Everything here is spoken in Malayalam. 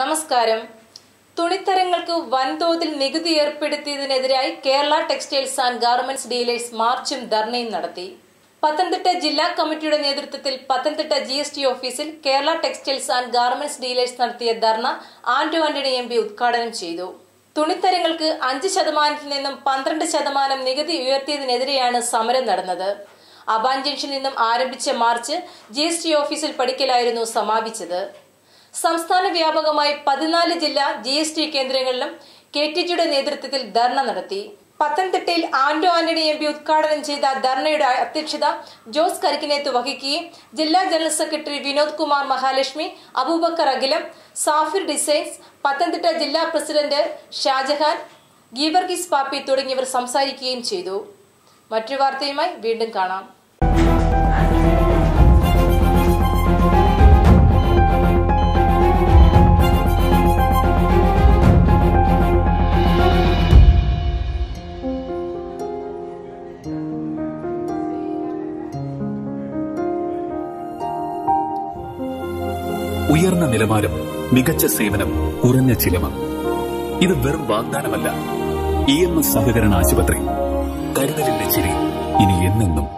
നമസ്കാരം. തുണിത്തരങ്ങൾക്ക് വൻതോതിൽ നികുതി ഏർപ്പെടുത്തിയതിനെതിരായി Kerala textiles and garments dealers മാർച്ചും ധർണയും നടത്തി. പത്തനംതിട്ട ജില്ലാ കമ്മിറ്റിയുടെ നേതൃത്വത്തിൽ പത്തനംതിട്ട GST ഓഫീസിൽ Kerala textiles and garments dealers നടത്തിയ ധർണ ആന്റോ ആന്റണി MP ഉദ്ഘാടനം ചെയ്തു. തുണിത്തരങ്ങൾക്ക് 5% നിന്നും 12% നികുതി ഉയർത്തിയതിനെതിരെയാണ് സമരം നടന്നത്. അബാൻ ജംഗ്ഷനിൽ നിന്നും ആരംഭിച്ച മാർച്ച് GST ഓഫീസിൽ പടിക്കലായിരുന്നു സമാപിച്ചത്. സംസ്ഥാന വ്യാപകമായി 14 ജില്ലാ GST കേന്ദ്രങ്ങളിലും KTTയുടെ നേതൃത്വത്തിൽ ധർണ നടത്തി. പത്തനംതിട്ടയിൽ ആന്റോ ആന്റണി MP ഉദ്ഘാടനം ചെയ്ത ധർണയുടെ അധ്യക്ഷത ജോസ് കരിക്കിനേത്ത് വഹിക്കുകയും ജില്ലാ general secretary Vinod Kumar Mahalakshmi, Abubakar Akhilam, Safir designs, Pathanamthitta ജില്ലാ പ്രസിഡന്റ് ഷാജഹാൻ, ഗീവർഗീസ് പാപ്പി തുടങ്ങിയവർ സംസാരിക്കുകയും ചെയ്തു. മറ്റൊരു വാർത്തയുമായി വീണ്ടും കാണാം. ഉയർന്ന നിലവാരം, മികച്ച സേവനം, കുറഞ്ഞ ചിലവ്. ഇത് വെറും വാഗ്ദാനമല്ല. EMS സഹകരണ ആശുപത്രി, കരുതലിന്റെ ചിരി ഇനി എന്നെന്നും.